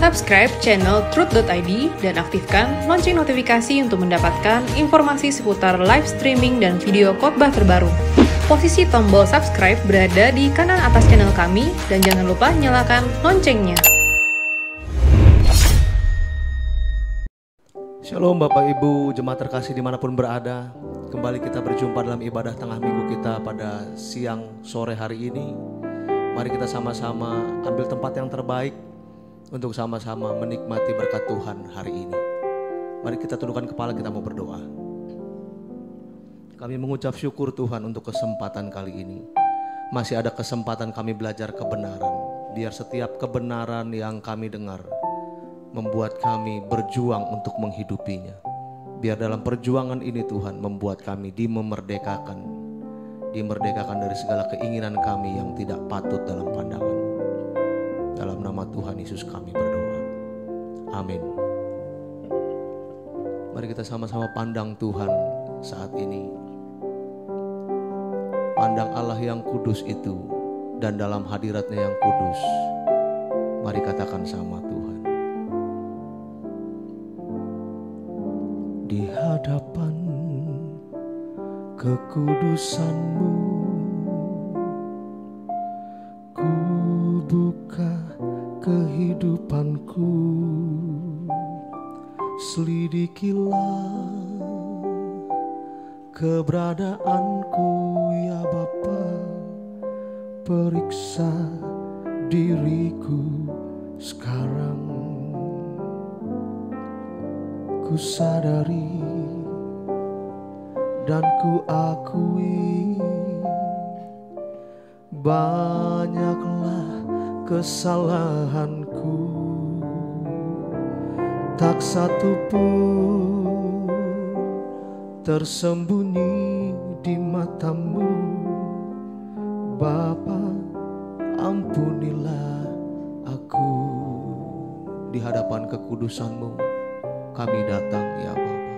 Subscribe channel Truth.id dan aktifkan lonceng notifikasi untuk mendapatkan informasi seputar live streaming dan video khotbah terbaru. Posisi tombol subscribe berada di kanan atas channel kami dan jangan lupa nyalakan loncengnya. Shalom Bapak Ibu, jemaat terkasih dimanapun berada. Kembali kita berjumpa dalam ibadah tengah minggu kita pada siang sore hari ini. Mari kita sama-sama ambil tempat yang terbaik untuk sama-sama menikmati berkat Tuhan hari ini. Mari kita tundukkan kepala, kita mau berdoa. Kami mengucap syukur Tuhan untuk kesempatan kali ini. Masih ada kesempatan kami belajar kebenaran. Biar setiap kebenaran yang kami dengar membuat kami berjuang untuk menghidupinya. Biar dalam perjuangan ini Tuhan membuat kami dimerdekakan. Dimerdekakan dari segala keinginan kami yang tidak patut dalam pandangan. Dalam nama Tuhan Yesus kami berdoa. Amin. Mari kita sama-sama pandang Tuhan saat ini. Pandang Allah yang kudus itu, dan dalam hadiratnya yang kudus, mari katakan sama Tuhan. Di hadapan-Mu, kekudusan-Mu, ku buka kehidupanku. Selidikilah keberadaanku ya Bapa, periksa diriku sekarang. Ku sadari dan ku akui banyaklah kesalahanku, tak satu pun tersembunyi di mata-Mu. Bapa, ampunilah aku. Di hadapan kekudusan-Mu kami datang ya Bapa.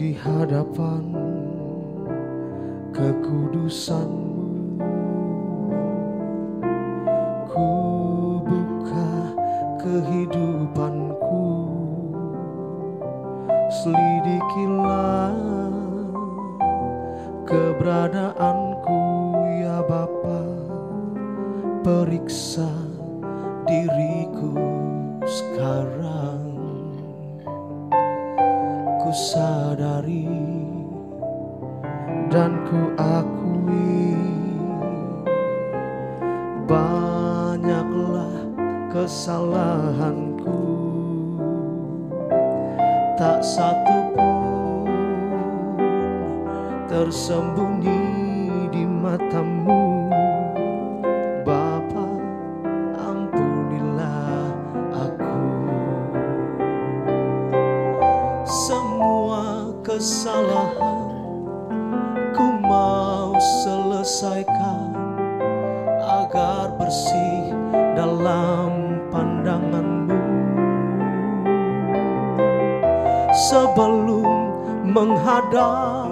Di hadapan kekudusan-Mu, ku buka kehidupanku. Selidikilah keberadaanku ya Bapa, periksa diriku sekarang. Ku sadari dan ku akui banyaklah kesalahanku, tak satu pun tersembunyi di mata-Mu. Bapa, ampunilah aku. Kesalahan ku mau selesaikan agar bersih dalam pandangan-Mu. Sebelum menghadap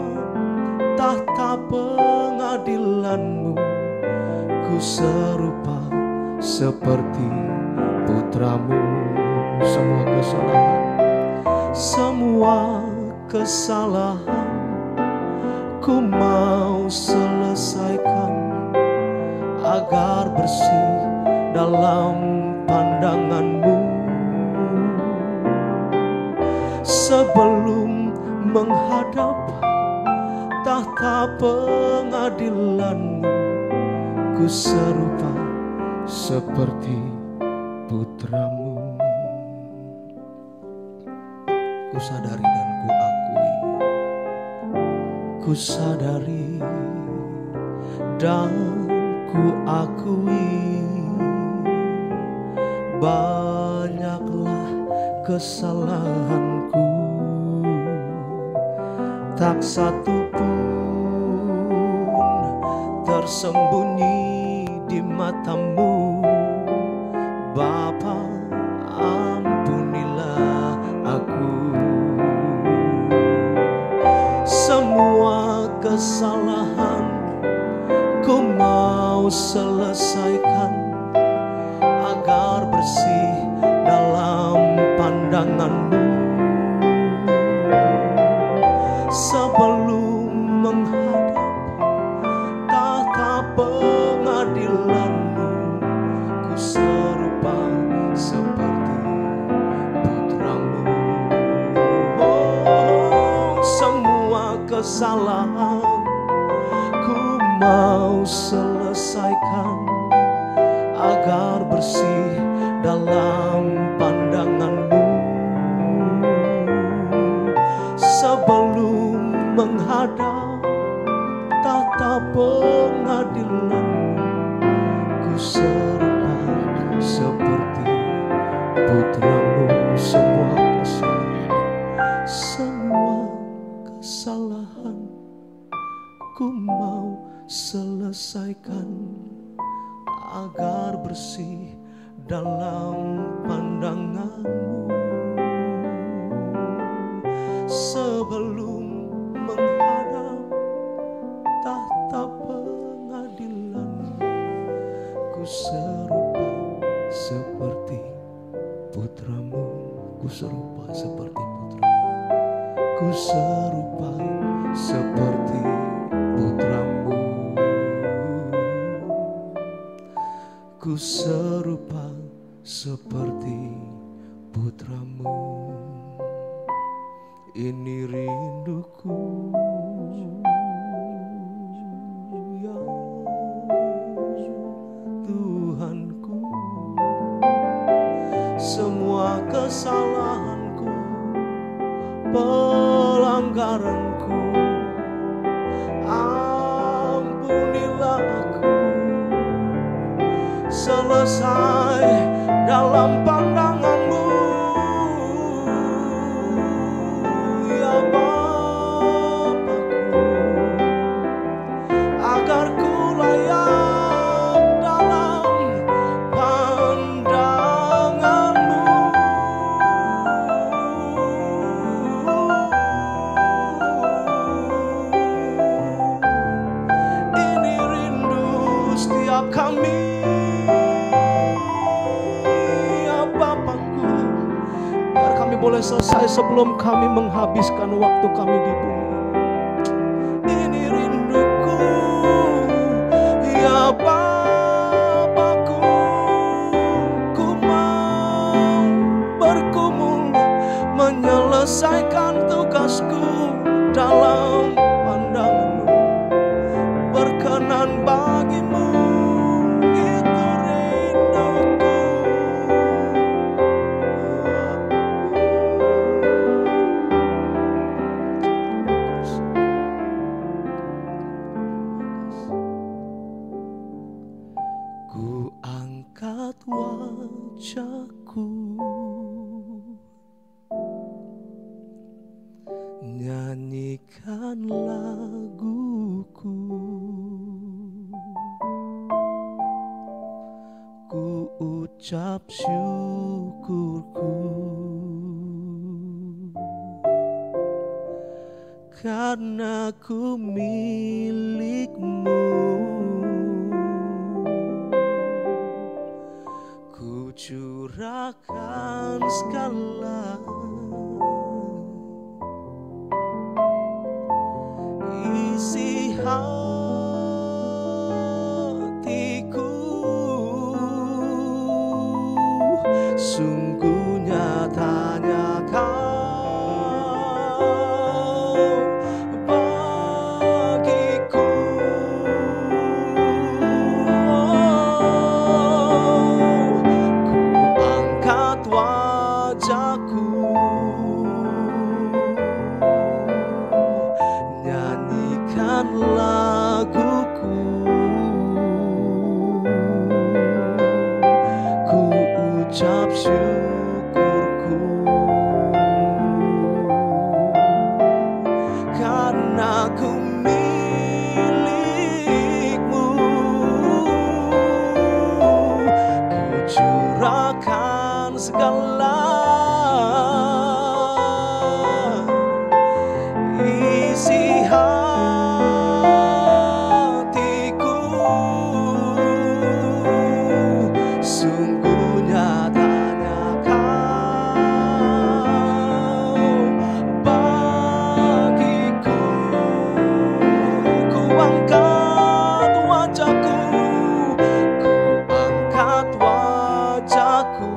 tahta pengadilan-Mu, ku serupa seperti putra-Mu. Semua kesalahan, semua kesalahan ku mau selesaikan agar bersih dalam pandangan-Mu. Sebelum menghadap tahta pengadilan-Mu, ku serupa seperti putra-Mu. Ku sadari dan ku akui. Ku sadari dan ku akui banyaklah kesalahanku, tak satu pun tersembunyi di mata-Mu. Bapa, ampunilah aku. Semua kesalahan ku mau selesaikan agar bersih kesalahan ku mau selesaikan, agar bersih dalam pandangan-Mu. Sebelum menghadap tata pengadilan, ku serba seperti putramu semua kesalahan ku mau selesaikan, agar bersih dalam pandanganmu. Sebelum menghadap tahta pengadilan, ku serupa seperti putramu, ku serupa seperti putramu, ku serupa seperti putramu, ku serupa seperti putramu. Ini rinduku ya Tuhanku, semua kesalahanku, pelanggaranku, ampunilah aku, selesai dalam pandanganmu. Boleh selesai sebelum kami menghabiskan waktu kami di bumi. Ini rinduku ya Bapakku, ku mau bergumul menyelesaikan tugasku dalam pandangmu. Berkenan bagimu, itu rinduku. Nyanyikan laguku, ku ucap syukurku, karena ku milikmu. Ku curahkan segala isi hatiku, sungguh nyatanya kau bagiku. Oh, ku angkat wajahku, laguku, ku ucap syukurku, karena ku milikmu. Ku curahkan segala isi wajahku, ku angkat wajahku,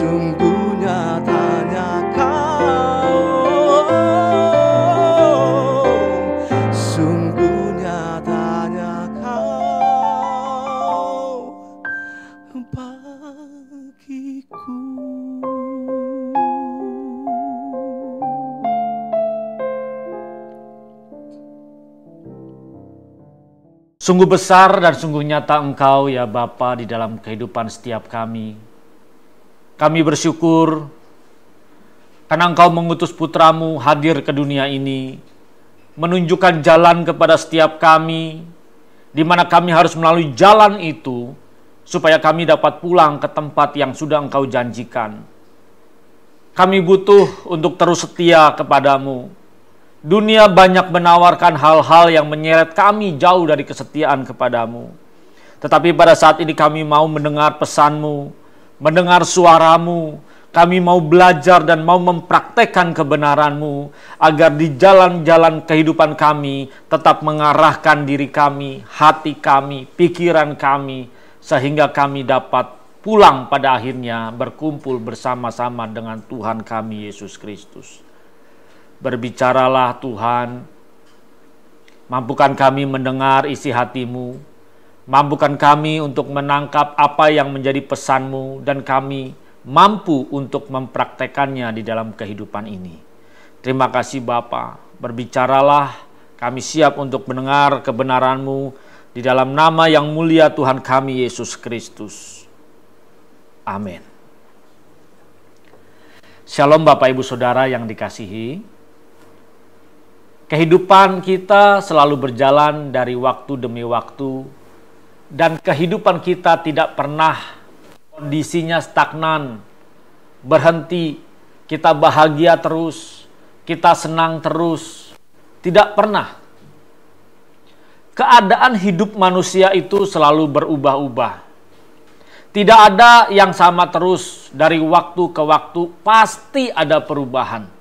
sungguh nyatanya kau, sungguh nyatanya kau bagiku. Sungguh besar dan sungguh nyata Engkau ya Bapa di dalam kehidupan setiap kami. Kami bersyukur karena Engkau mengutus Putramu hadir ke dunia ini, menunjukkan jalan kepada setiap kami, di mana kami harus melalui jalan itu supaya kami dapat pulang ke tempat yang sudah Engkau janjikan. Kami butuh untuk terus setia kepadamu. Dunia banyak menawarkan hal-hal yang menyeret kami jauh dari kesetiaan kepadamu. Tetapi pada saat ini kami mau mendengar pesanmu, mendengar suaramu, kami mau belajar dan mau mempraktekkan kebenaranmu, agar di jalan-jalan kehidupan kami tetap mengarahkan diri kami, hati kami, pikiran kami, sehingga kami dapat pulang pada akhirnya berkumpul bersama-sama dengan Tuhan kami, Yesus Kristus. Berbicaralah Tuhan, mampukan kami mendengar isi hatimu, mampukan kami untuk menangkap apa yang menjadi pesanmu, dan kami mampu untuk mempraktekannya di dalam kehidupan ini. Terima kasih Bapa, berbicaralah, kami siap untuk mendengar kebenaranmu di dalam nama yang mulia Tuhan kami, Yesus Kristus. Amin. Shalom Bapak Ibu Saudara yang dikasihi. Kehidupan kita selalu berjalan dari waktu demi waktu, dan kehidupan kita tidak pernah kondisinya stagnan, berhenti. Kita bahagia terus, kita senang terus, tidak pernah. Keadaan hidup manusia itu selalu berubah-ubah. Tidak ada yang sama terus dari waktu ke waktu, pasti ada perubahan.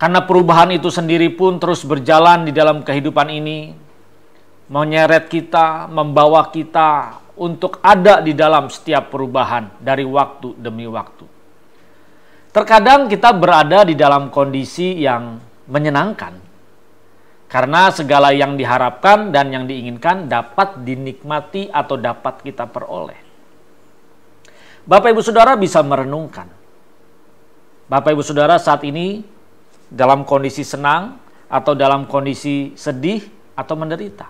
Karena perubahan itu sendiri pun terus berjalan di dalam kehidupan ini, menyeret kita, membawa kita untuk ada di dalam setiap perubahan dari waktu demi waktu. Terkadang kita berada di dalam kondisi yang menyenangkan, karena segala yang diharapkan dan yang diinginkan dapat dinikmati atau dapat kita peroleh. Bapak Ibu Saudara bisa merenungkan. Bapak Ibu Saudara saat ini dalam kondisi senang atau dalam kondisi sedih atau menderita.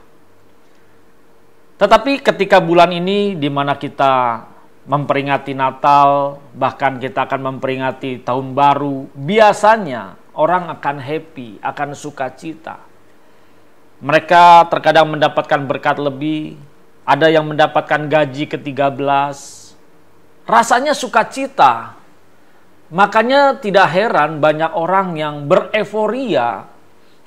Tetapi ketika bulan ini di mana kita memperingati Natal, bahkan kita akan memperingati Tahun Baru, biasanya orang akan happy, akan sukacita. Mereka terkadang mendapatkan berkat lebih, ada yang mendapatkan gaji ke-13. Rasanya sukacita. Makanya tidak heran banyak orang yang bereforia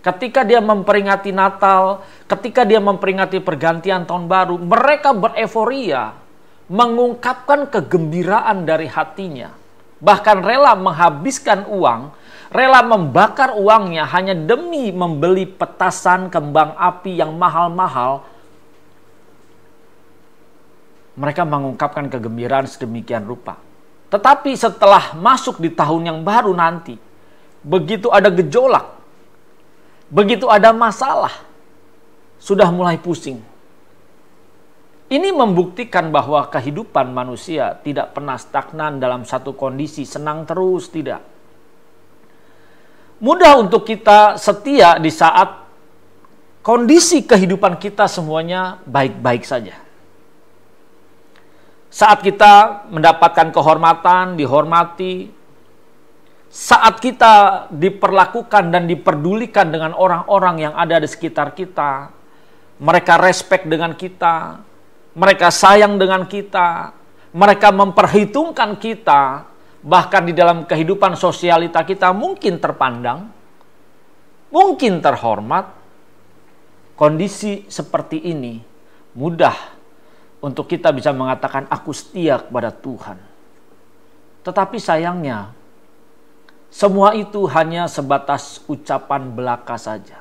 ketika dia memperingati Natal, ketika dia memperingati pergantian tahun baru, mereka bereforia, mengungkapkan kegembiraan dari hatinya. Bahkan rela menghabiskan uang, rela membakar uangnya hanya demi membeli petasan kembang api yang mahal-mahal. Mereka mengungkapkan kegembiraan sedemikian rupa. Tetapi setelah masuk di tahun yang baru nanti, begitu ada gejolak, begitu ada masalah, sudah mulai pusing. Ini membuktikan bahwa kehidupan manusia tidak pernah stagnan dalam satu kondisi, senang terus, tidak. Mudah untuk kita setia di saat kondisi kehidupan kita semuanya baik-baik saja. Saat kita mendapatkan kehormatan, dihormati. Saat kita diperlakukan dan diperdulikan dengan orang-orang yang ada di sekitar kita. Mereka respect dengan kita. Mereka sayang dengan kita. Mereka memperhitungkan kita. Bahkan di dalam kehidupan sosialita kita mungkin terpandang. Mungkin terhormat. Kondisi seperti ini mudah untuk kita bisa mengatakan aku setia kepada Tuhan. Tetapi sayangnya, semua itu hanya sebatas ucapan belaka saja.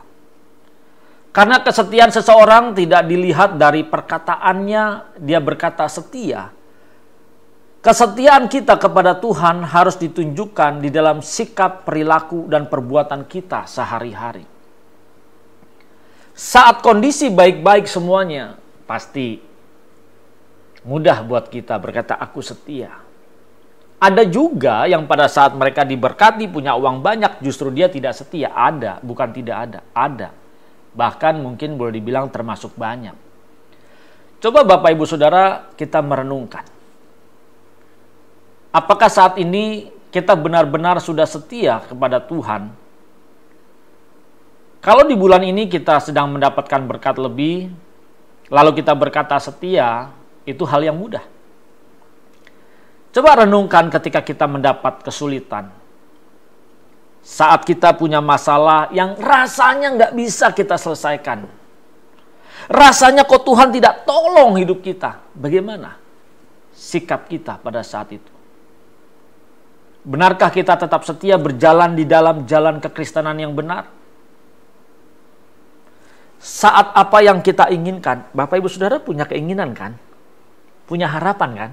Karena kesetiaan seseorang tidak dilihat dari perkataannya, dia berkata setia. Kesetiaan kita kepada Tuhan harus ditunjukkan di dalam sikap, perilaku, dan perbuatan kita sehari-hari. Saat kondisi baik-baik semuanya, pasti mudah buat kita berkata, "Aku setia." Ada juga yang pada saat mereka diberkati punya uang banyak, justru dia tidak setia. Ada, bukan tidak ada, ada. Bahkan mungkin boleh dibilang termasuk banyak. Coba Bapak Ibu Saudara kita merenungkan. Apakah saat ini kita benar-benar sudah setia kepada Tuhan? Kalau di bulan ini kita sedang mendapatkan berkat lebih, lalu kita berkata setia, itu hal yang mudah. Coba renungkan ketika kita mendapat kesulitan. Saat kita punya masalah yang rasanya nggak bisa kita selesaikan. Rasanya kok Tuhan tidak tolong hidup kita. Bagaimana sikap kita pada saat itu? Benarkah kita tetap setia berjalan di dalam jalan kekristenan yang benar? Saat apa yang kita inginkan, Bapak Ibu Saudara punya keinginan kan? Punya harapan kan?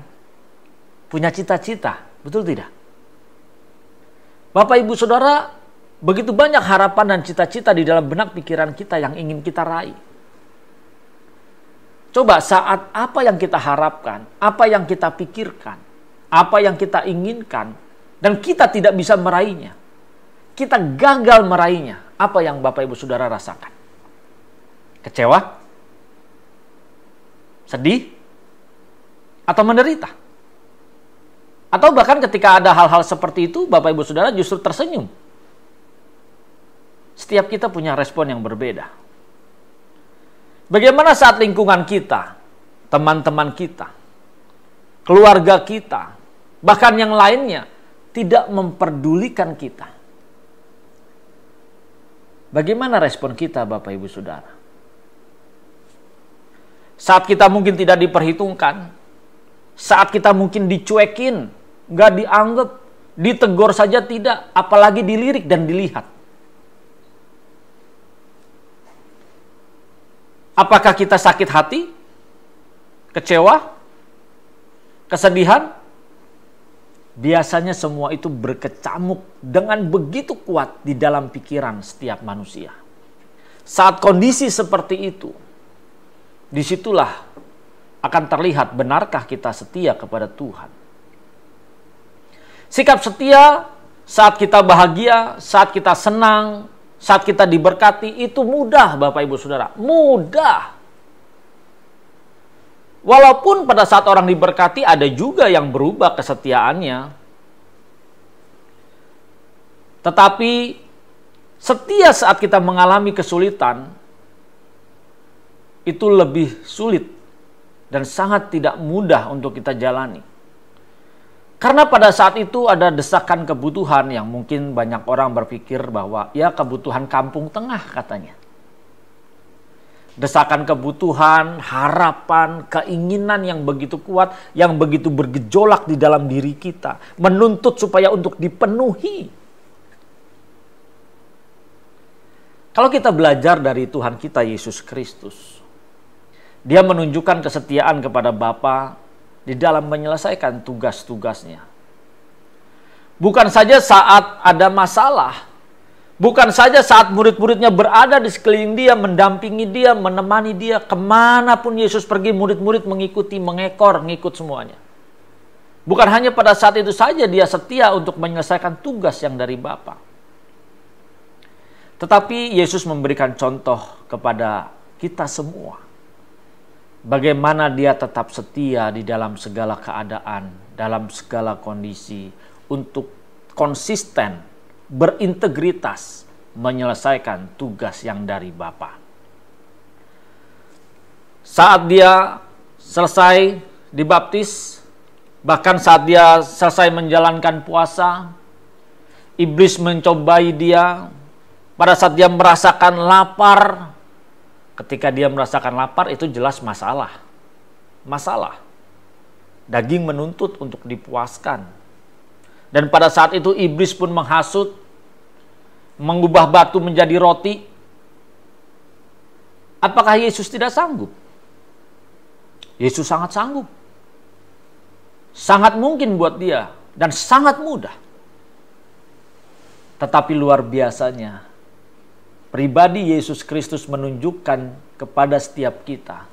Punya cita-cita, betul tidak? Bapak, Ibu, Saudara, begitu banyak harapan dan cita-cita di dalam benak pikiran kita yang ingin kita raih. Coba saat apa yang kita harapkan, apa yang kita pikirkan, apa yang kita inginkan, dan kita tidak bisa meraihnya. Kita gagal meraihnya. Apa yang Bapak, Ibu, Saudara rasakan? Kecewa? Sedih? Atau menderita? Atau bahkan ketika ada hal-hal seperti itu, Bapak Ibu Saudara justru tersenyum. Setiap kita punya respon yang berbeda. Bagaimana saat lingkungan kita, teman-teman kita, keluarga kita, bahkan yang lainnya, tidak memperdulikan kita? Bagaimana respon kita, Bapak Ibu Saudara? Saat kita mungkin tidak diperhitungkan, saat kita mungkin dicuekin, nggak dianggap, ditegur saja tidak, apalagi dilirik dan dilihat. Apakah kita sakit hati, kecewa, kesedihan? Biasanya semua itu berkecamuk dengan begitu kuat di dalam pikiran setiap manusia. Saat kondisi seperti itu, disitulah akan terlihat benarkah kita setia kepada Tuhan. Sikap setia saat kita bahagia, saat kita senang, saat kita diberkati, itu mudah Bapak Ibu Saudara, mudah. Walaupun pada saat orang diberkati ada juga yang berubah kesetiaannya. Tetapi setia saat kita mengalami kesulitan itu lebih sulit dan sangat tidak mudah untuk kita jalani. Karena pada saat itu ada desakan kebutuhan yang mungkin banyak orang berpikir bahwa ya kebutuhan kampung tengah katanya. Desakan kebutuhan, harapan, keinginan yang begitu kuat, yang begitu bergejolak di dalam diri kita, menuntut supaya untuk dipenuhi. Kalau kita belajar dari Tuhan kita Yesus Kristus, Dia menunjukkan kesetiaan kepada Bapa di dalam menyelesaikan tugas-tugasnya. Bukan saja saat ada masalah, bukan saja saat murid-muridnya berada di sekeliling Dia, mendampingi Dia, menemani Dia, kemanapun Yesus pergi, murid-murid mengikuti, mengekor, ngikut semuanya. Bukan hanya pada saat itu saja Dia setia untuk menyelesaikan tugas yang dari Bapa. Tetapi Yesus memberikan contoh kepada kita semua. Bagaimana Dia tetap setia di dalam segala keadaan, dalam segala kondisi, untuk konsisten, berintegritas, menyelesaikan tugas yang dari Bapa. Saat Dia selesai dibaptis, bahkan saat Dia selesai menjalankan puasa, iblis mencobai Dia. Pada saat Dia merasakan lapar, ketika Dia merasakan lapar itu jelas masalah. Masalah. Daging menuntut untuk dipuaskan. Dan pada saat itu iblis pun menghasut, mengubah batu menjadi roti. Apakah Yesus tidak sanggup? Yesus sangat sanggup. sangat mungkin buat dia dan sangat mudah. Tetapi luar biasanya, pribadi Yesus Kristus menunjukkan kepada setiap kita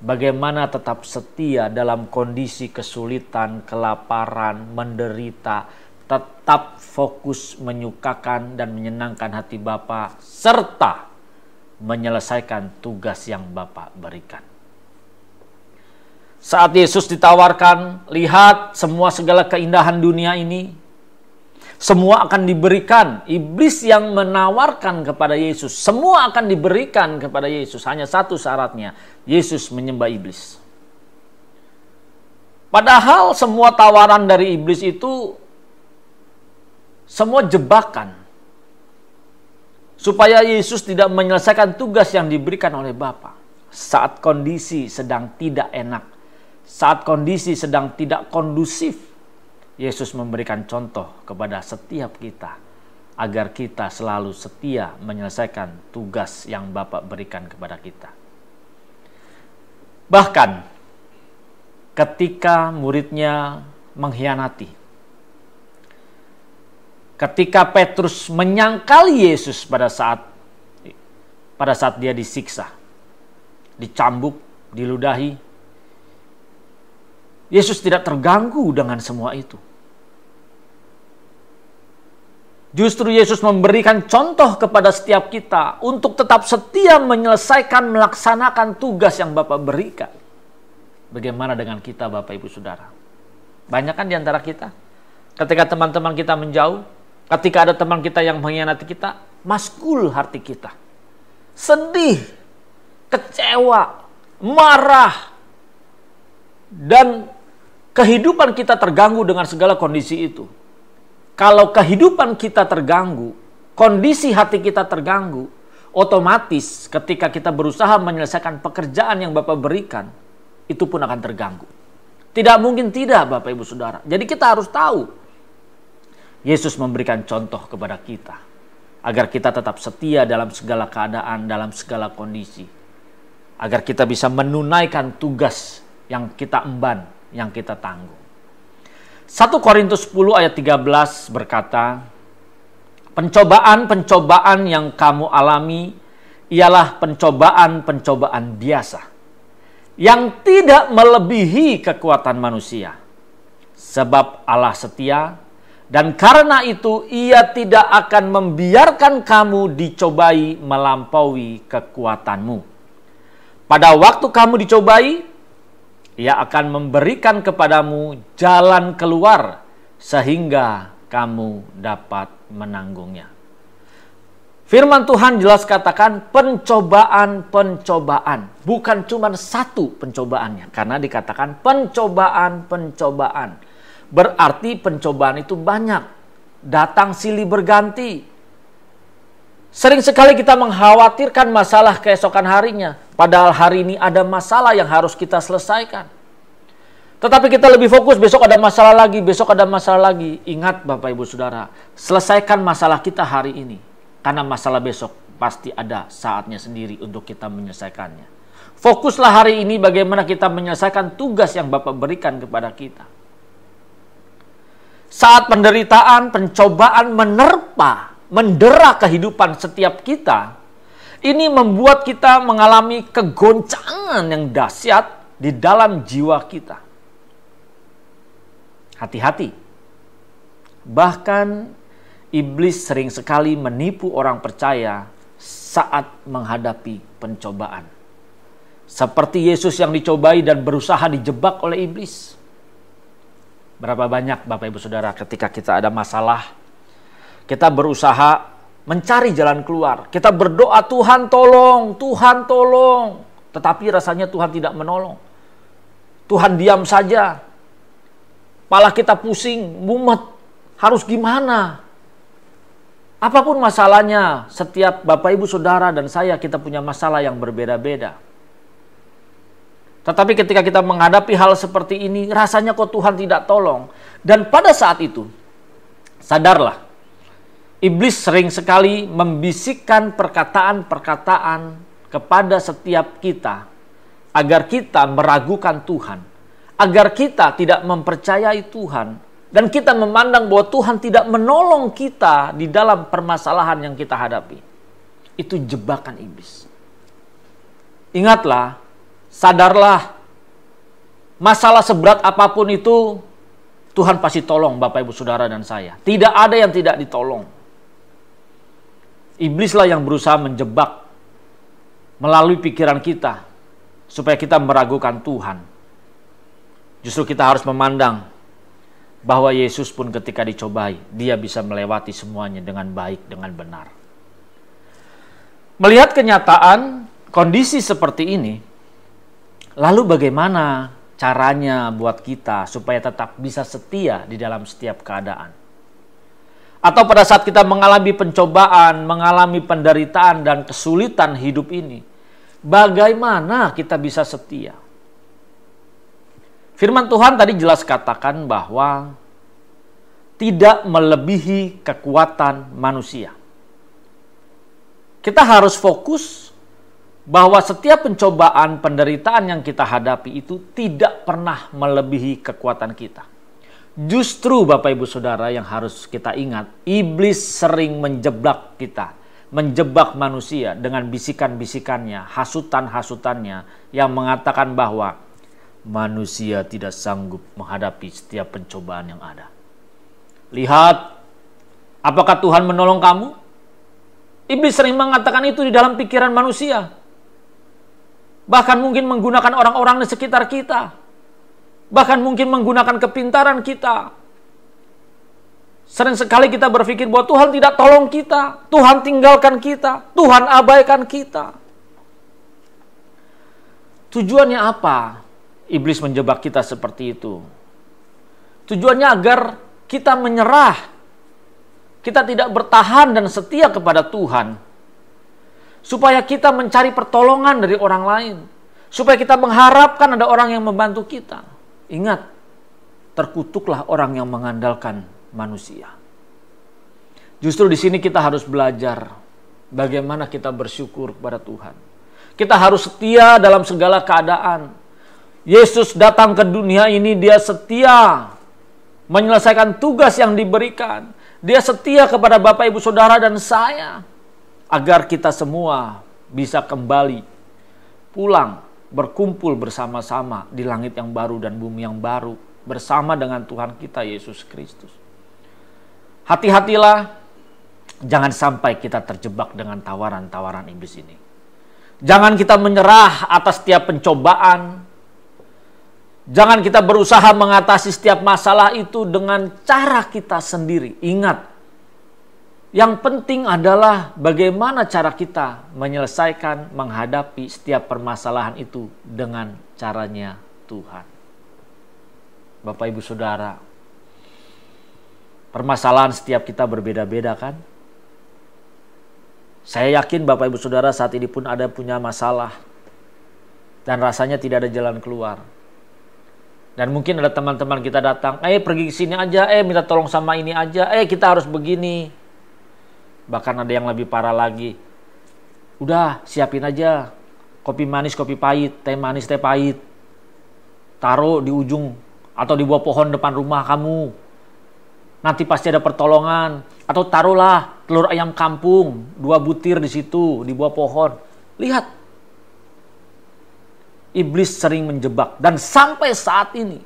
bagaimana tetap setia dalam kondisi kesulitan, kelaparan, menderita, tetap fokus menyukakan dan menyenangkan hati Bapa serta menyelesaikan tugas yang Bapa berikan. Saat Yesus ditawarkan, lihat semua segala keindahan dunia ini, semua akan diberikan. Iblis yang menawarkan kepada Yesus, semua akan diberikan kepada Yesus. Hanya satu syaratnya, Yesus menyembah iblis. Padahal semua tawaran dari iblis itu semua jebakan, supaya Yesus tidak menyelesaikan tugas yang diberikan oleh Bapa. Saat kondisi sedang tidak enak, saat kondisi sedang tidak kondusif, Yesus memberikan contoh kepada setiap kita agar kita selalu setia menyelesaikan tugas yang Bapa berikan kepada kita. Bahkan ketika muridnya mengkhianati, ketika Petrus menyangkali Yesus pada saat dia disiksa, dicambuk, diludahi, Yesus tidak terganggu dengan semua itu. Justru Yesus memberikan contoh kepada setiap kita untuk tetap setia menyelesaikan, melaksanakan tugas yang Bapa berikan. Bagaimana dengan kita, Bapak, Ibu, Saudara? Banyak kan di antara kita, ketika teman-teman kita menjauh, ketika ada teman kita yang mengkhianati kita, maskul hati kita. Sedih, kecewa, marah, dan kehidupan kita terganggu dengan segala kondisi itu. Kalau kehidupan kita terganggu, kondisi hati kita terganggu, otomatis ketika kita berusaha menyelesaikan pekerjaan yang Bapa berikan, itu pun akan terganggu. Tidak mungkin tidak, Bapak, Ibu, Saudara. Jadi kita harus tahu, Yesus memberikan contoh kepada kita, agar kita tetap setia dalam segala keadaan, dalam segala kondisi, agar kita bisa menunaikan tugas yang kita emban, yang kita tanggung. 1 Korintus 10 ayat 13 berkata, pencobaan-pencobaan yang kamu alami ialah pencobaan-pencobaan biasa, yang tidak melebihi kekuatan manusia. Sebab Allah setia, dan karena itu Ia tidak akan membiarkan kamu dicobai melampaui kekuatanmu. Pada waktu kamu dicobai, Ia akan memberikan kepadamu jalan keluar sehingga kamu dapat menanggungnya. Firman Tuhan jelas katakan pencobaan-pencobaan. Bukan cuma satu pencobaannya, karena dikatakan pencobaan-pencobaan. Berarti pencobaan itu banyak, datang silih berganti. Sering sekali kita mengkhawatirkan masalah keesokan harinya, padahal hari ini ada masalah yang harus kita selesaikan. Tetapi kita lebih fokus, besok ada masalah lagi, besok ada masalah lagi. Ingat, Bapak, Ibu, Saudara, selesaikan masalah kita hari ini, karena masalah besok pasti ada saatnya sendiri untuk kita menyelesaikannya. Fokuslah hari ini bagaimana kita menyelesaikan tugas yang Bapak berikan kepada kita. Saat penderitaan, pencobaan menerpa, mendera kehidupan setiap kita, ini membuat kita mengalami kegoncangan yang dahsyat di dalam jiwa kita. Hati-hati. Bahkan iblis sering sekali menipu orang percaya saat menghadapi pencobaan. Seperti Yesus yang dicobai dan berusaha dijebak oleh iblis. Berapa banyak, Bapak, Ibu, Saudara, ketika kita ada masalah, kita berusaha mencari jalan keluar. Kita berdoa, Tuhan tolong, Tuhan tolong. Tetapi rasanya Tuhan tidak menolong. Tuhan diam saja. Kepala kita pusing, mumet. Harus gimana? Apapun masalahnya, setiap Bapak, Ibu, Saudara dan saya, kita punya masalah yang berbeda-beda. Tetapi ketika kita menghadapi hal seperti ini, rasanya kok Tuhan tidak tolong. Dan pada saat itu, sadarlah, iblis sering sekali membisikkan perkataan-perkataan kepada setiap kita agar kita meragukan Tuhan, agar kita tidak mempercayai Tuhan dan kita memandang bahwa Tuhan tidak menolong kita di dalam permasalahan yang kita hadapi. Itu jebakan iblis. Ingatlah, sadarlah, masalah seberat apapun itu Tuhan pasti tolong Bapak Ibu Saudara dan saya. Tidak ada yang tidak ditolong. Iblislah yang berusaha menjebak melalui pikiran kita supaya kita meragukan Tuhan. Justru kita harus memandang bahwa Yesus pun ketika dicobai, dia bisa melewati semuanya dengan baik, dengan benar. Melihat kenyataan, kondisi seperti ini, lalu bagaimana caranya buat kita supaya tetap bisa setia di dalam setiap keadaan? Atau pada saat kita mengalami pencobaan, mengalami penderitaan dan kesulitan hidup ini, bagaimana kita bisa setia? Firman Tuhan tadi jelas katakan bahwa tidak melebihi kekuatan manusia. Kita harus fokus bahwa setiap pencobaan, penderitaan yang kita hadapi itu tidak pernah melebihi kekuatan kita. Justru Bapak Ibu Saudara yang harus kita ingat, iblis sering menjebak kita, menjebak manusia dengan bisikan-bisikannya, hasutan-hasutannya yang mengatakan bahwa manusia tidak sanggup menghadapi setiap pencobaan yang ada. Lihat, apakah Tuhan menolong kamu? Iblis sering mengatakan itu di dalam pikiran manusia. Bahkan mungkin menggunakan orang-orang di sekitar kita. Bahkan mungkin menggunakan kepintaran kita. Sering sekali kita berpikir bahwa Tuhan tidak tolong kita. Tuhan tinggalkan kita. Tuhan abaikan kita. Tujuannya apa? Iblis menjebak kita seperti itu. Tujuannya agar kita menyerah. Kita tidak bertahan dan setia kepada Tuhan. Supaya kita mencari pertolongan dari orang lain. Supaya kita mengharapkan ada orang yang membantu kita. Ingat, terkutuklah orang yang mengandalkan manusia. Justru di sini kita harus belajar bagaimana kita bersyukur kepada Tuhan. Kita harus setia dalam segala keadaan. Yesus datang ke dunia ini, dia setia menyelesaikan tugas yang diberikan. Dia setia kepada Bapak, Ibu, Saudara, dan saya. Agar kita semua bisa kembali pulang, berkumpul bersama-sama di langit yang baru dan bumi yang baru. Bersama dengan Tuhan kita, Yesus Kristus. Hati-hatilah, jangan sampai kita terjebak dengan tawaran-tawaran iblis ini. Jangan kita menyerah atas setiap pencobaan. Jangan kita berusaha mengatasi setiap masalah itu dengan cara kita sendiri. Ingat, yang penting adalah bagaimana cara kita menyelesaikan, menghadapi setiap permasalahan itu dengan caranya Tuhan. Bapak, Ibu, Saudara, permasalahan setiap kita berbeda-beda kan? Saya yakin Bapak, Ibu, Saudara saat ini pun ada punya masalah dan rasanya tidak ada jalan keluar. Dan mungkin ada teman-teman kita datang, pergi ke sini aja, minta tolong sama ini aja, kita harus begini. Bahkan ada yang lebih parah lagi. Udah, siapin aja kopi manis, kopi pahit, teh manis, teh pahit. Taruh di ujung atau di bawah pohon depan rumah kamu. Nanti pasti ada pertolongan. Atau taruhlah telur ayam kampung, 2 butir di situ, di bawah pohon. Lihat. Iblis sering menjebak dan sampai saat ini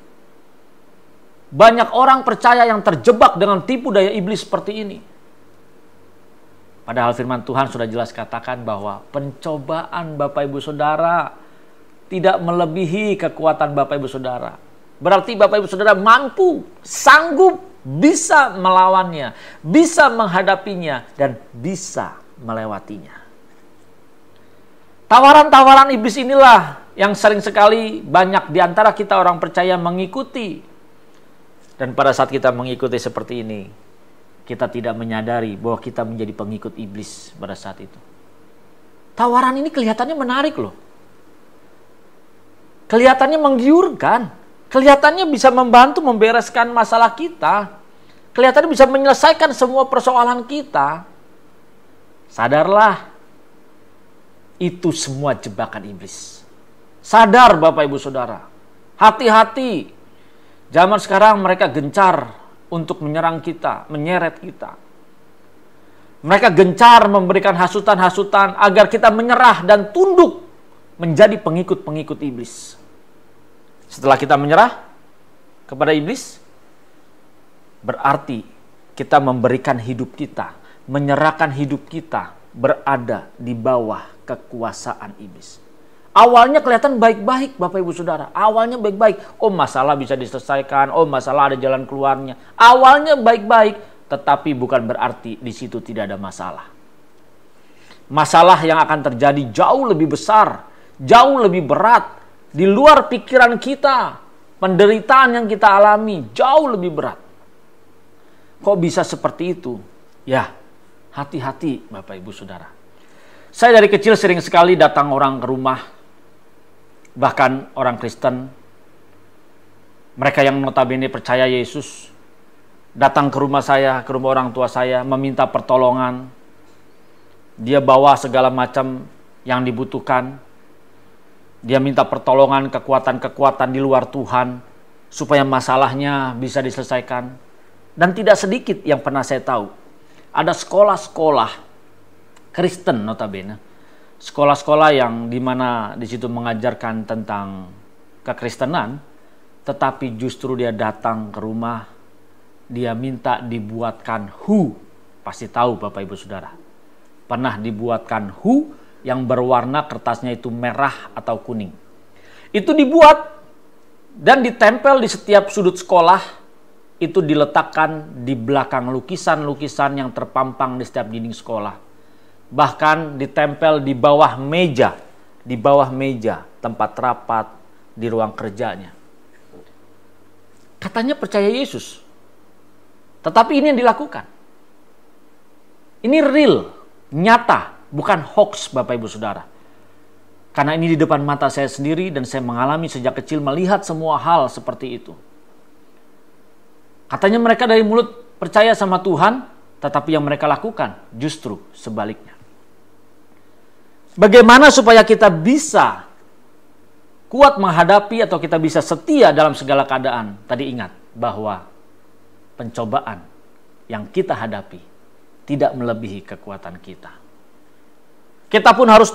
banyak orang percaya yang terjebak dengan tipu daya iblis seperti ini. Padahal firman Tuhan sudah jelas katakan bahwa pencobaan Bapak Ibu Saudara tidak melebihi kekuatan Bapak Ibu Saudara. Berarti Bapak Ibu Saudara mampu, sanggup, bisa melawannya, bisa menghadapinya dan bisa melewatinya. Tawaran-tawaran iblis inilah yang sering sekali banyak di antara kita orang percaya mengikuti. Dan pada saat kita mengikuti seperti ini, kita tidak menyadari bahwa kita menjadi pengikut iblis pada saat itu. Tawaran ini kelihatannya menarik loh. Kelihatannya menggiurkan. Kelihatannya bisa membantu membereskan masalah kita. Kelihatannya bisa menyelesaikan semua persoalan kita. Sadarlah. Itu semua jebakan iblis. Sadar Bapak Ibu Saudara. Hati-hati. Zaman sekarang mereka gencar untuk menyerang kita, menyeret kita. Mereka gencar memberikan hasutan-hasutan agar kita menyerah dan tunduk menjadi pengikut-pengikut iblis. Setelah kita menyerah kepada iblis, berarti kita memberikan hidup kita, menyerahkan hidup kita berada di bawah kekuasaan iblis. Awalnya kelihatan baik-baik, Bapak Ibu Saudara. Awalnya baik-baik. Oh, masalah bisa diselesaikan. Oh, masalah ada jalan keluarnya. Awalnya baik-baik, tetapi bukan berarti di situ tidak ada masalah. Masalah yang akan terjadi jauh lebih besar, jauh lebih berat, di luar pikiran kita. Penderitaan yang kita alami jauh lebih berat. Kok bisa seperti itu? Ya, hati-hati Bapak Ibu Saudara. Saya dari kecil sering sekali datang orang ke rumah, bahkan orang Kristen, mereka yang notabene percaya Yesus, datang ke rumah saya, ke rumah orang tua saya, meminta pertolongan. Dia bawa segala macam yang dibutuhkan. Dia minta pertolongan, kekuatan-kekuatan di luar Tuhan, supaya masalahnya bisa diselesaikan. Dan tidak sedikit yang pernah saya tahu, ada sekolah-sekolah Kristen notabene, sekolah-sekolah yang dimana disitu mengajarkan tentang kekristenan, tetapi justru dia datang ke rumah, dia minta dibuatkan HU. Pasti tahu Bapak Ibu Saudara, pernah dibuatkan HU yang berwarna kertasnya itu merah atau kuning. Itu dibuat dan ditempel di setiap sudut sekolah, itu diletakkan di belakang lukisan-lukisan yang terpampang di setiap dinding sekolah. Bahkan ditempel di bawah meja, tempat rapat di ruang kerjanya. Katanya percaya Yesus, tetapi ini yang dilakukan. Ini real, nyata, bukan hoax Bapak Ibu Saudara. Karena ini di depan mata saya sendiri dan saya mengalami sejak kecil, melihat semua hal seperti itu. Katanya mereka dari mulut percaya sama Tuhan, tetapi yang mereka lakukan justru sebaliknya. Bagaimana supaya kita bisa kuat menghadapi atau kita bisa setia dalam segala keadaan? Tadi ingat bahwa pencobaan yang kita hadapi tidak melebihi kekuatan kita. Kita pun harus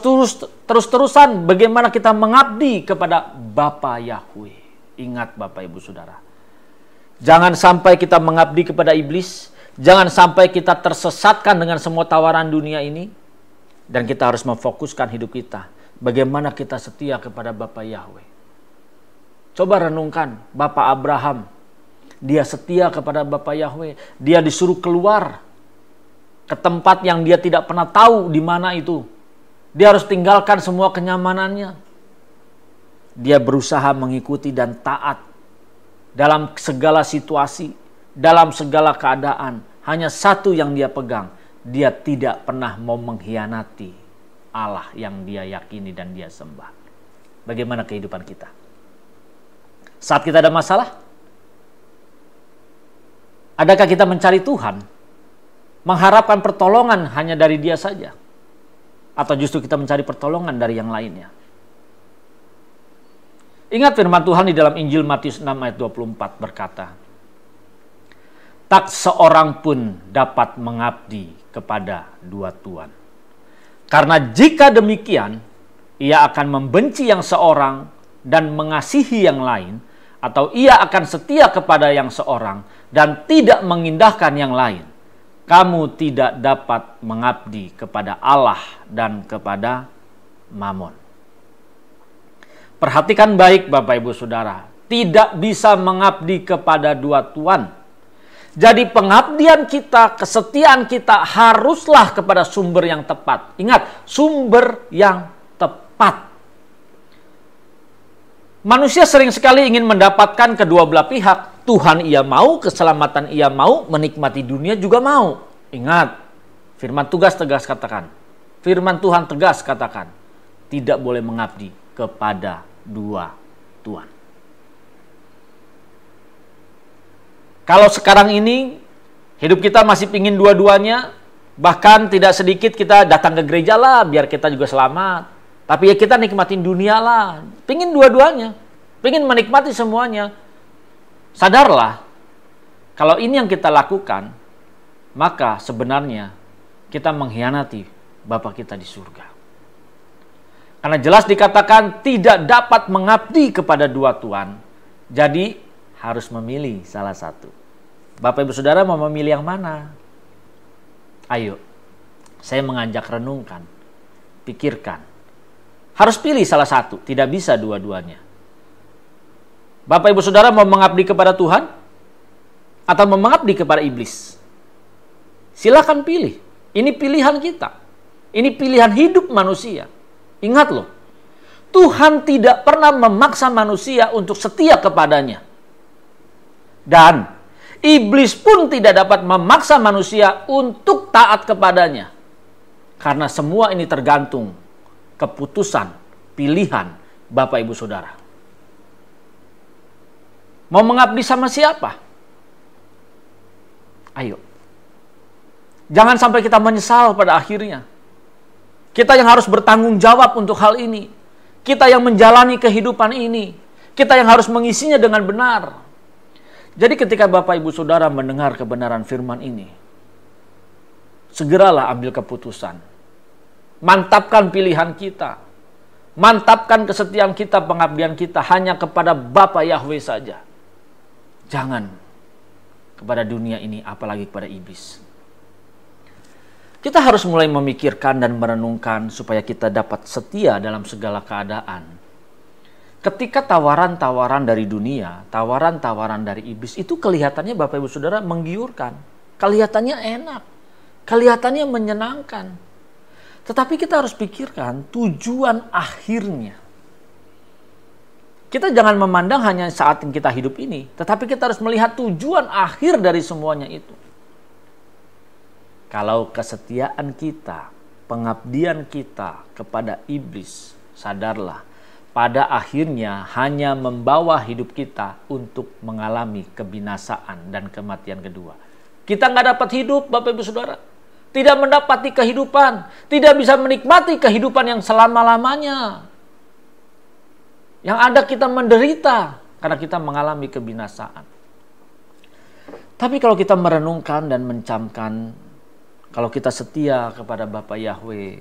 terus-terusan bagaimana kita mengabdi kepada Bapa Yahweh. Ingat Bapak Ibu Saudara, jangan sampai kita mengabdi kepada iblis. Jangan sampai kita tersesatkan dengan semua tawaran dunia ini. Dan kita harus memfokuskan hidup kita. Bagaimana kita setia kepada Bapa Yahweh. Coba renungkan Bapa Abraham. Dia setia kepada Bapa Yahweh. Dia disuruh keluar ke tempat yang dia tidak pernah tahu di mana itu. Dia harus tinggalkan semua kenyamanannya. Dia berusaha mengikuti dan taat dalam segala situasi, dalam segala keadaan. Hanya satu yang dia pegang, dia tidak pernah mau mengkhianati Allah yang dia yakini dan dia sembah. Bagaimana kehidupan kita saat kita ada masalah? Adakah kita mencari Tuhan, mengharapkan pertolongan hanya dari dia saja, atau justru kita mencari pertolongan dari yang lainnya? Ingat firman Tuhan di dalam Injil Matius 6 ayat 24 berkata, tak seorang pun dapat mengabdi kepada dua tuan. Karena jika demikian, ia akan membenci yang seorang dan mengasihi yang lain, atau ia akan setia kepada yang seorang dan tidak mengindahkan yang lain. Kamu tidak dapat mengabdi kepada Allah dan kepada Mammon. Perhatikan baik Bapak Ibu Saudara, tidak bisa mengabdi kepada dua tuan. Jadi pengabdian kita, kesetiaan kita haruslah kepada sumber yang tepat. Ingat, sumber yang tepat. Manusia sering sekali ingin mendapatkan kedua belah pihak. Tuhan ia mau, keselamatan ia mau, menikmati dunia juga mau. Ingat, firman Tuhan tegas katakan. Tidak boleh mengabdi kepada dua tuan. Kalau sekarang ini hidup kita masih pingin dua-duanya, bahkan tidak sedikit kita datang ke gereja lah biar kita juga selamat. Tapi ya kita nikmatin dunia lah, pingin dua-duanya. Pengen menikmati semuanya. Sadarlah, kalau ini yang kita lakukan, maka sebenarnya kita mengkhianati Bapa kita di surga. Karena jelas dikatakan tidak dapat mengabdi kepada dua tuan. Jadi harus memilih salah satu. Bapak Ibu Saudara mau memilih yang mana? Ayo, saya mengajak renungkan, pikirkan. Harus pilih salah satu, tidak bisa dua-duanya. Bapak Ibu Saudara mau mengabdi kepada Tuhan atau mau mengabdi kepada iblis? Silakan pilih. Ini pilihan kita. Ini pilihan hidup manusia. Ingat loh, Tuhan tidak pernah memaksa manusia untuk setia kepadanya. Dan iblis pun tidak dapat memaksa manusia untuk taat kepadanya. Karena semua ini tergantung keputusan, pilihan Bapak Ibu Saudara. Mau mengabdi sama siapa? Ayo. Jangan sampai kita menyesal pada akhirnya. Kita yang harus bertanggung jawab untuk hal ini. Kita yang menjalani kehidupan ini. Kita yang harus mengisinya dengan benar. Jadi ketika Bapak Ibu Saudara mendengar kebenaran firman ini, segeralah ambil keputusan. Mantapkan pilihan kita. Mantapkan kesetiaan kita, pengabdian kita hanya kepada Bapa Yahweh saja. Jangan kepada dunia ini, apalagi kepada iblis. Kita harus mulai memikirkan dan merenungkan supaya kita dapat setia dalam segala keadaan. Ketika tawaran-tawaran dari dunia, tawaran-tawaran dari iblis itu kelihatannya Bapak Ibu Saudara menggiurkan. Kelihatannya enak, kelihatannya menyenangkan. Tetapi kita harus pikirkan tujuan akhirnya. Kita jangan memandang hanya saat kita hidup ini, tetapi kita harus melihat tujuan akhir dari semuanya itu. Kalau kesetiaan kita, pengabdian kita kepada iblis, sadarlah, pada akhirnya hanya membawa hidup kita untuk mengalami kebinasaan dan kematian kedua. Kita nggak dapat hidup, Bapak Ibu Saudara. Tidak mendapati kehidupan, tidak bisa menikmati kehidupan yang selama-lamanya. Yang ada kita menderita karena kita mengalami kebinasaan. Tapi kalau kita merenungkan dan mencamkan, kalau kita setia kepada Bapa Yahweh,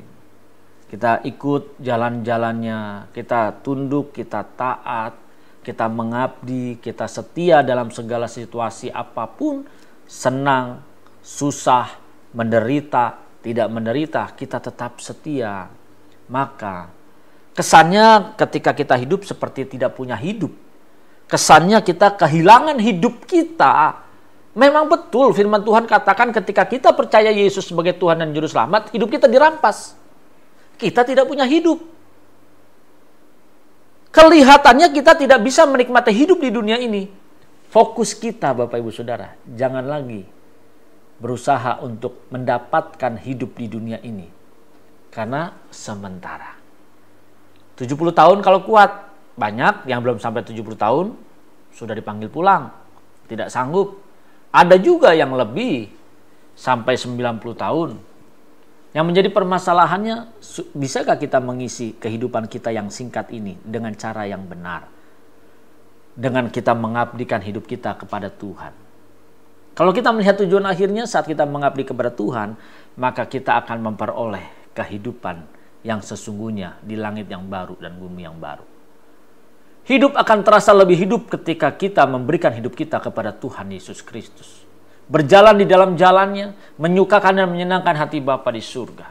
kita ikut jalan-jalannya, kita tunduk, kita taat, kita mengabdi, kita setia dalam segala situasi apapun, senang, susah, menderita, tidak menderita, kita tetap setia. Maka kesannya ketika kita hidup seperti tidak punya hidup. Kesannya kita kehilangan hidup kita. Memang betul firman Tuhan katakan ketika kita percaya Yesus sebagai Tuhan dan Juru Selamat, hidup kita dirampas. Kita tidak punya hidup. Kelihatannya kita tidak bisa menikmati hidup di dunia ini. Fokus kita, Bapak Ibu Saudara, jangan lagi berusaha untuk mendapatkan hidup di dunia ini. Karena sementara. 70 tahun kalau kuat. Banyak yang belum sampai 70 tahun sudah dipanggil pulang. Tidak sanggup. Ada juga yang lebih sampai 90 tahun. Yang menjadi permasalahannya, bisakah kita mengisi kehidupan kita yang singkat ini dengan cara yang benar? Dengan kita mengabdikan hidup kita kepada Tuhan. Kalau kita melihat tujuan akhirnya saat kita mengabdi kepada Tuhan, maka kita akan memperoleh kehidupan yang sesungguhnya di langit yang baru dan bumi yang baru. Hidup akan terasa lebih hidup ketika kita memberikan hidup kita kepada Tuhan Yesus Kristus. Berjalan di dalam jalannya, menyukakan dan menyenangkan hati Bapa di surga.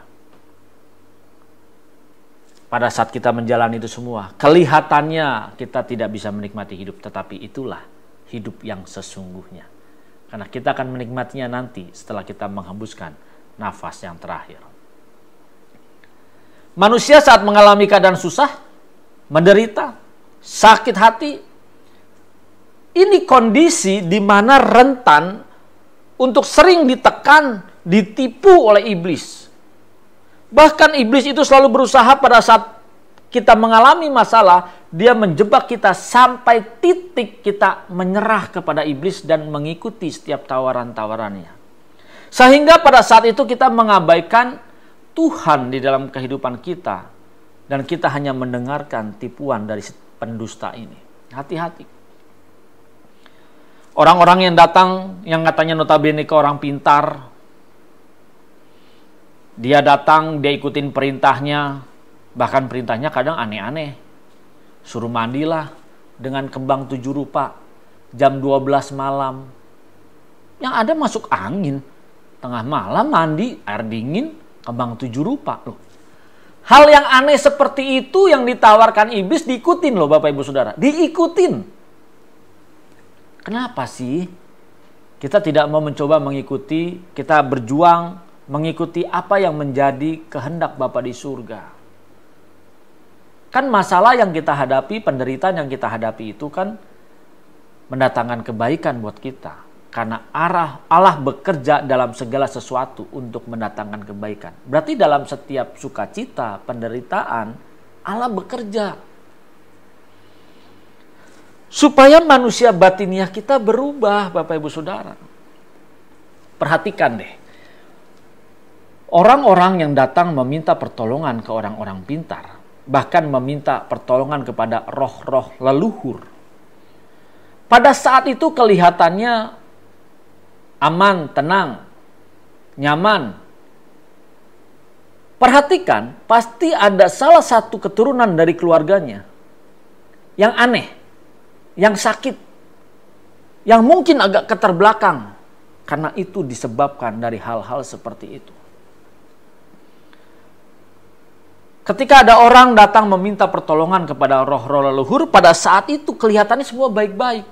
Pada saat kita menjalani itu semua, kelihatannya kita tidak bisa menikmati hidup, tetapi itulah hidup yang sesungguhnya. Karena kita akan menikmatinya nanti setelah kita menghembuskan nafas yang terakhir. Manusia saat mengalami keadaan susah, menderita, sakit hati, ini kondisi di mana rentan untuk sering ditekan, ditipu oleh iblis. Bahkan iblis itu selalu berusaha pada saat kita mengalami masalah, dia menjebak kita sampai titik kita menyerah kepada iblis dan mengikuti setiap tawaran-tawarannya. Sehingga pada saat itu kita mengabaikan Tuhan di dalam kehidupan kita. Dan kita hanya mendengarkan tipuan dari pendusta ini. Hati-hati. Orang-orang yang datang, yang katanya notabene ke orang pintar, dia datang, dia ikutin perintahnya, bahkan perintahnya kadang aneh-aneh. Suruh mandilah dengan kembang 7 rupa, jam 12 malam. Yang ada masuk angin, tengah malam mandi, air dingin, kembang 7 rupa. Loh. Hal yang aneh seperti itu yang ditawarkan iblis diikutin loh Bapak Ibu Saudara. Diikutin. Kenapa sih kita tidak mau mencoba mengikuti, kita berjuang mengikuti apa yang menjadi kehendak Bapa di surga? Kan masalah yang kita hadapi, penderitaan yang kita hadapi itu kan mendatangkan kebaikan buat kita. Karena Allah bekerja dalam segala sesuatu untuk mendatangkan kebaikan. Berarti dalam setiap sukacita, penderitaan, Allah bekerja. Supaya manusia batiniah kita berubah, Bapak Ibu Saudara. Perhatikan deh. Orang-orang yang datang meminta pertolongan ke orang-orang pintar, bahkan meminta pertolongan kepada roh-roh leluhur. Pada saat itu kelihatannya aman, tenang, nyaman. Perhatikan, pasti ada salah satu keturunan dari keluarganya yang aneh, yang sakit, yang mungkin agak keterbelakang. Karena itu disebabkan dari hal-hal seperti itu. Ketika ada orang datang meminta pertolongan kepada roh-roh leluhur, pada saat itu kelihatannya semua baik-baik.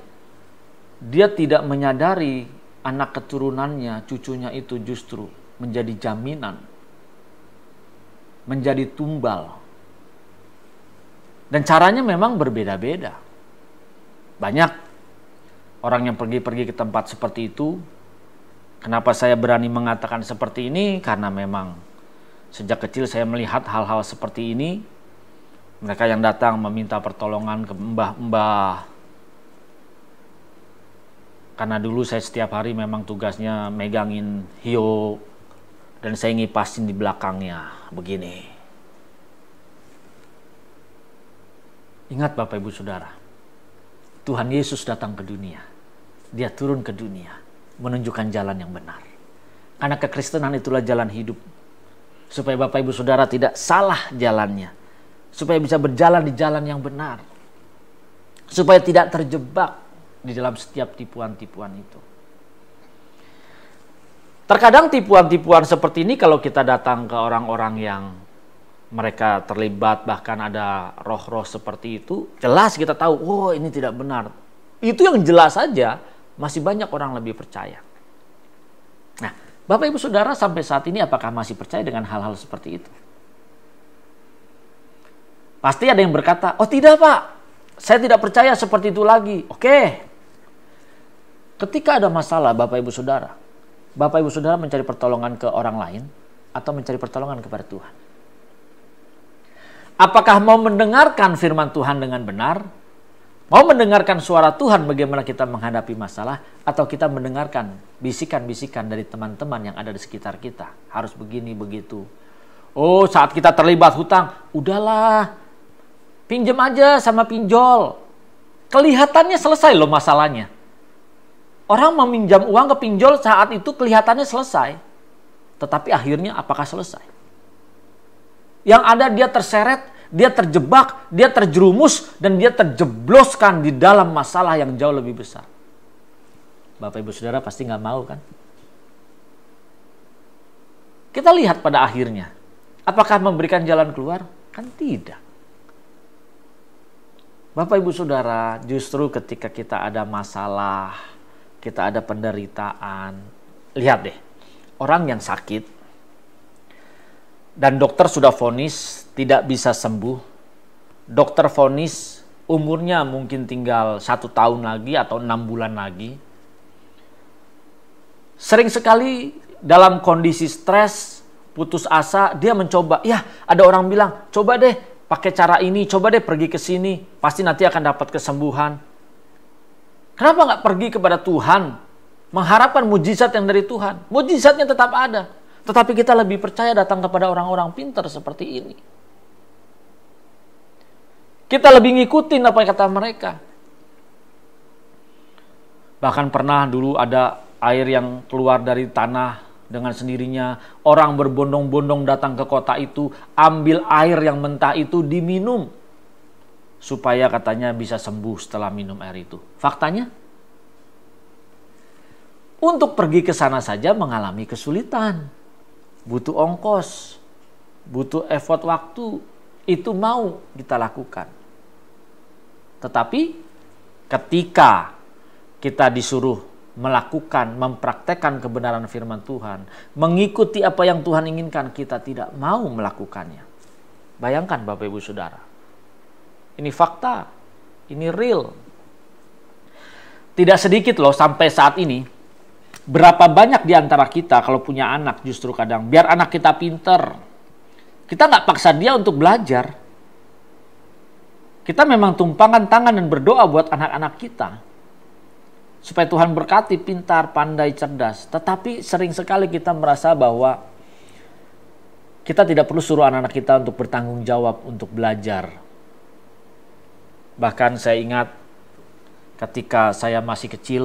Dia tidak menyadari anak keturunannya, cucunya itu justru menjadi jaminan, menjadi tumbal. Dan caranya memang berbeda-beda. Banyak orang yang pergi-pergi ke tempat seperti itu. Kenapa saya berani mengatakan seperti ini? Karena memang sejak kecil saya melihat hal-hal seperti ini. Mereka yang datang meminta pertolongan ke mbah-mbah. Karena dulu saya setiap hari memang tugasnya megangin hio. Dan saya ngipasin di belakangnya. Begini. Ingat Bapak Ibu Saudara. Tuhan Yesus datang ke dunia. Dia turun ke dunia. Menunjukkan jalan yang benar. Karena kekristenan itulah jalan hidup. Supaya Bapak Ibu Saudara tidak salah jalannya. Supaya bisa berjalan di jalan yang benar. Supaya tidak terjebak di dalam setiap tipuan-tipuan itu. Terkadang tipuan-tipuan seperti ini kalau kita datang ke orang-orang yang mereka terlibat, bahkan ada roh-roh seperti itu, jelas kita tahu, oh ini tidak benar. Itu yang jelas saja, masih banyak orang lebih percaya. Nah, Bapak Ibu Saudara sampai saat ini apakah masih percaya dengan hal-hal seperti itu? Pasti ada yang berkata, oh tidak Pak, saya tidak percaya seperti itu lagi. Oke. Ketika ada masalah Bapak Ibu Saudara mencari pertolongan ke orang lain atau mencari pertolongan kepada Tuhan? Apakah mau mendengarkan firman Tuhan dengan benar? Mau mendengarkan suara Tuhan bagaimana kita menghadapi masalah, atau kita mendengarkan bisikan-bisikan dari teman-teman yang ada di sekitar kita. Harus begini, begitu. Oh, saat kita terlibat hutang, udahlah, pinjam aja sama pinjol. Kelihatannya selesai loh masalahnya. Orang meminjam uang ke pinjol saat itu kelihatannya selesai. Tetapi akhirnya apakah selesai? Yang ada dia terseret, dia terjebak, dia terjerumus, dan dia terjebloskan di dalam masalah yang jauh lebih besar. Bapak Ibu Saudara pasti nggak mau kan? Kita lihat pada akhirnya. Apakah memberikan jalan keluar? Kan tidak. Bapak Ibu Saudara, justru ketika kita ada masalah, kita ada penderitaan. Lihat deh, orang yang sakit, dan dokter sudah vonis tidak bisa sembuh. Dokter vonis umurnya mungkin tinggal 1 tahun lagi atau 6 bulan lagi. Sering sekali dalam kondisi stres, putus asa, dia mencoba. Ya, ada orang bilang, coba deh pakai cara ini, coba deh pergi ke sini. Pasti nanti akan dapat kesembuhan. Kenapa nggak pergi kepada Tuhan? Mengharapkan mujizat yang dari Tuhan. Mujizatnya tetap ada. Tetapi kita lebih percaya datang kepada orang-orang pintar seperti ini. Kita lebih ngikutin apa yang kata mereka. Bahkan pernah dulu ada air yang keluar dari tanah dengan sendirinya. Orang berbondong-bondong datang ke kota itu, ambil air yang mentah itu diminum. Supaya katanya bisa sembuh setelah minum air itu. Faktanya, untuk pergi ke sana saja mengalami kesulitan. Butuh ongkos, butuh effort waktu. Itu mau kita lakukan. Tetapi ketika kita disuruh melakukan, mempraktekkan kebenaran firman Tuhan, mengikuti apa yang Tuhan inginkan, kita tidak mau melakukannya. Bayangkan Bapak Ibu Saudara. Ini fakta, ini real. Tidak sedikit loh sampai saat ini, berapa banyak di antara kita kalau punya anak justru kadang, biar anak kita pinter, kita nggak paksa dia untuk belajar. Kita memang tumpangan tangan dan berdoa buat anak-anak kita. Supaya Tuhan berkati, pintar, pandai, cerdas. Tetapi sering sekali kita merasa bahwa kita tidak perlu suruh anak-anak kita untuk bertanggung jawab, untuk belajar. Bahkan saya ingat ketika saya masih kecil,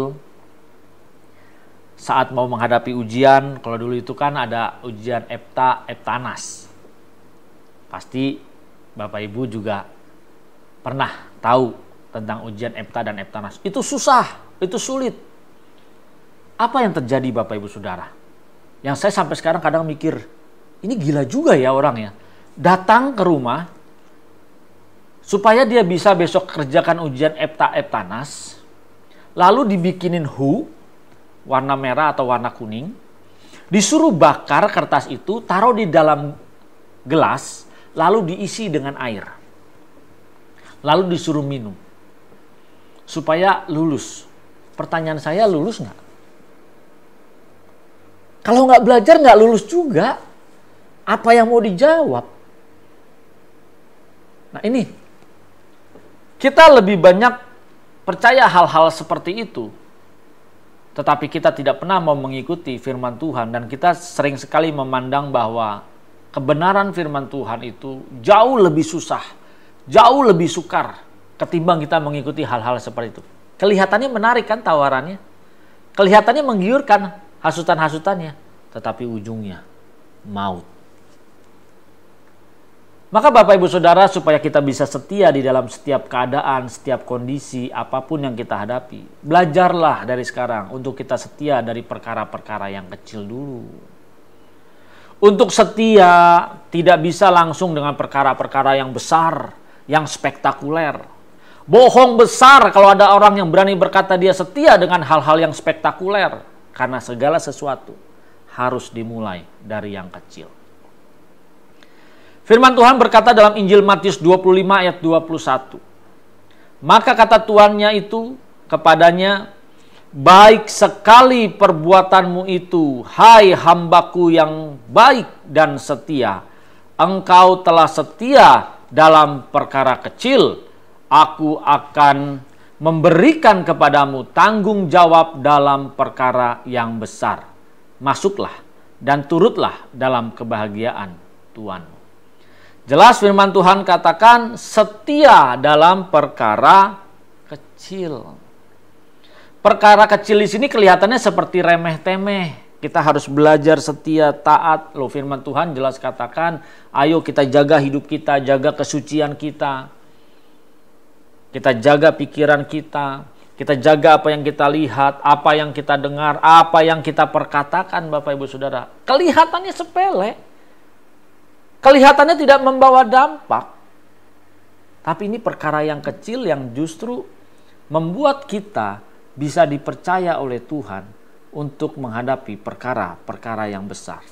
saat mau menghadapi ujian, kalau dulu itu kan ada ujian EBTANAS. Pasti Bapak Ibu juga pernah tahu tentang ujian EBTA dan EBTANAS. Itu susah. Itu sulit. Apa yang terjadi Bapak Ibu Saudara? Yang saya sampai sekarang kadang mikir, ini gila juga ya orangnya. Datang ke rumah, supaya dia bisa besok kerjakan ujian EBTANAS, lalu dibikinin HU, warna merah atau warna kuning, disuruh bakar kertas itu, taruh di dalam gelas, lalu diisi dengan air. Lalu disuruh minum, supaya lulus. Pertanyaan saya, lulus nggak? Kalau nggak belajar nggak lulus juga. Apa yang mau dijawab? Nah ini, kita lebih banyak percaya hal-hal seperti itu. Tetapi kita tidak pernah mau mengikuti firman Tuhan. Dan kita sering sekali memandang bahwa kebenaran firman Tuhan itu jauh lebih susah, jauh lebih sukar ketimbang kita mengikuti hal-hal seperti itu. Kelihatannya menarik kan tawarannya. Kelihatannya menggiurkan hasutan-hasutannya. Tetapi ujungnya maut. Maka Bapak Ibu Saudara, supaya kita bisa setia di dalam setiap keadaan, setiap kondisi, apapun yang kita hadapi. Belajarlah dari sekarang untuk kita setia dari perkara-perkara yang kecil dulu. Untuk setia tidak bisa langsung dengan perkara-perkara yang besar, yang spektakuler. Bohong besar kalau ada orang yang berani berkata dia setia dengan hal-hal yang spektakuler. Karena segala sesuatu harus dimulai dari yang kecil. Firman Tuhan berkata dalam Injil Matius 25 ayat 21. Maka kata tuannya itu kepadanya, baik sekali perbuatanmu itu, hai hambaku yang baik dan setia. Engkau telah setia dalam perkara kecil. Aku akan memberikan kepadamu tanggung jawab dalam perkara yang besar. Masuklah dan turutlah dalam kebahagiaan Tuhanmu. Jelas firman Tuhan katakan setia dalam perkara kecil. Perkara kecil di sini kelihatannya seperti remeh-temeh. Kita harus belajar setia, taat. Loh, firman Tuhan jelas katakan, ayo kita jaga hidup kita, jaga kesucian kita. Kita jaga pikiran kita, kita jaga apa yang kita lihat, apa yang kita dengar, apa yang kita perkatakan Bapak Ibu Saudara. Kelihatannya sepele, kelihatannya tidak membawa dampak. Tapi ini perkara yang kecil yang justru membuat kita bisa dipercaya oleh Tuhan untuk menghadapi perkara-perkara yang besar.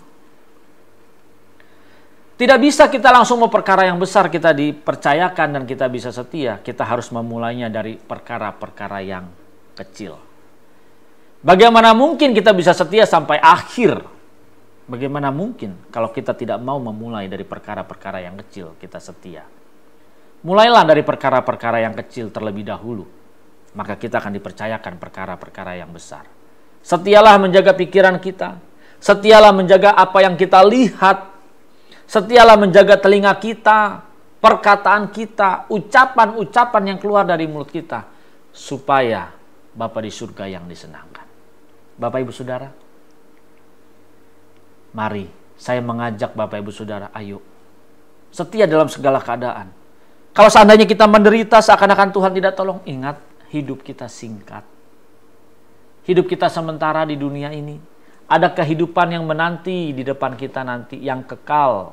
Tidak bisa kita langsung mau perkara yang besar kita dipercayakan dan kita bisa setia. Kita harus memulainya dari perkara-perkara yang kecil. Bagaimana mungkin kita bisa setia sampai akhir? Bagaimana mungkin kalau kita tidak mau memulai dari perkara-perkara yang kecil kita setia? Mulailah dari perkara-perkara yang kecil terlebih dahulu. Maka kita akan dipercayakan perkara-perkara yang besar. Setialah menjaga pikiran kita. Setialah menjaga apa yang kita lihat. Setialah menjaga telinga kita, perkataan kita, ucapan-ucapan yang keluar dari mulut kita. Supaya Bapa di surga yang disenangkan. Bapak Ibu Saudara, mari saya mengajak Bapak Ibu Saudara, ayo setia dalam segala keadaan. Kalau seandainya kita menderita seakan-akan Tuhan tidak tolong, ingat hidup kita singkat. Hidup kita sementara di dunia ini. Ada kehidupan yang menanti di depan kita nanti, yang kekal,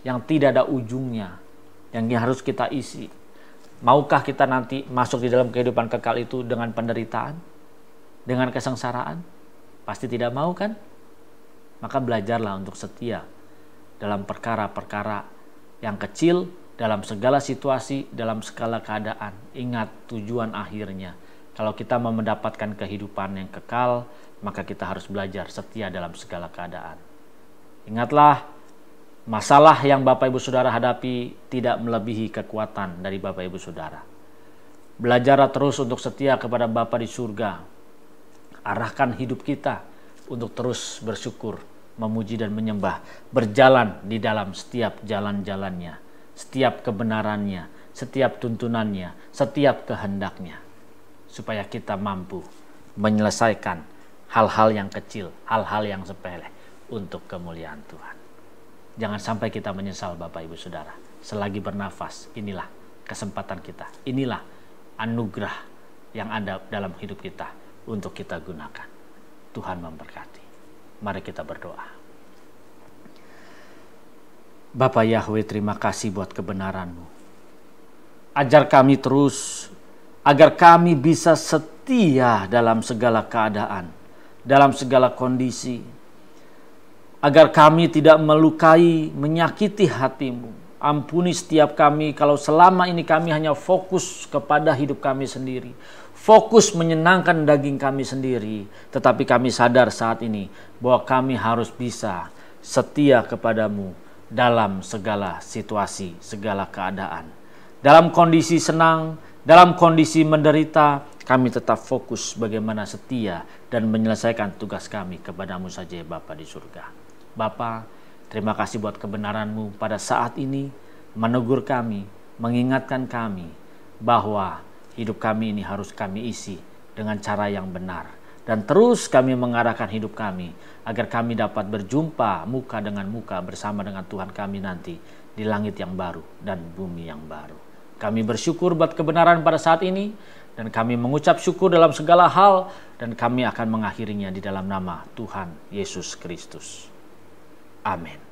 yang tidak ada ujungnya, yang harus kita isi. Maukah kita nanti masuk di dalam kehidupan kekal itu dengan penderitaan, dengan kesengsaraan? Pasti tidak mau, kan? Maka belajarlah untuk setia dalam perkara-perkara yang kecil, dalam segala situasi, dalam segala keadaan. Ingat tujuan akhirnya. Kalau kita mau mendapatkan kehidupan yang kekal, maka kita harus belajar setia dalam segala keadaan. Ingatlah, masalah yang Bapak Ibu Saudara hadapi tidak melebihi kekuatan dari Bapak Ibu Saudara. Belajarlah terus untuk setia kepada Bapa di surga. Arahkan hidup kita untuk terus bersyukur, memuji dan menyembah. Berjalan di dalam setiap jalan-jalannya, setiap kebenarannya, setiap tuntunannya, setiap kehendaknya. Supaya kita mampu menyelesaikan hal-hal yang kecil, hal-hal yang sepele untuk kemuliaan Tuhan. Jangan sampai kita menyesal, Bapak Ibu Saudara. Selagi bernafas, inilah kesempatan kita. Inilah anugerah yang ada dalam hidup kita untuk kita gunakan. Tuhan memberkati. Mari kita berdoa. Bapa Yahweh, terima kasih buat kebenaran-Mu. Ajar kami terus agar kami bisa setia dalam segala keadaan, dalam segala kondisi. Agar kami tidak melukai, menyakiti hati-Mu. Ampuni setiap kami kalau selama ini kami hanya fokus kepada hidup kami sendiri. Fokus menyenangkan daging kami sendiri. Tetapi kami sadar saat ini bahwa kami harus bisa setia kepada-Mu dalam segala situasi, segala keadaan. Dalam kondisi senang, dalam kondisi menderita, kami tetap fokus bagaimana setia dan menyelesaikan tugas kami kepada-Mu saja, Bapa di surga. Bapa, terima kasih buat kebenaran-Mu pada saat ini menegur kami, mengingatkan kami bahwa hidup kami ini harus kami isi dengan cara yang benar. Dan terus kami mengarahkan hidup kami agar kami dapat berjumpa muka dengan muka bersama dengan Tuhan kami nanti di langit yang baru dan bumi yang baru. Kami bersyukur buat kebenaran pada saat ini dan kami mengucap syukur dalam segala hal dan kami akan mengakhirinya di dalam nama Tuhan Yesus Kristus. Amin.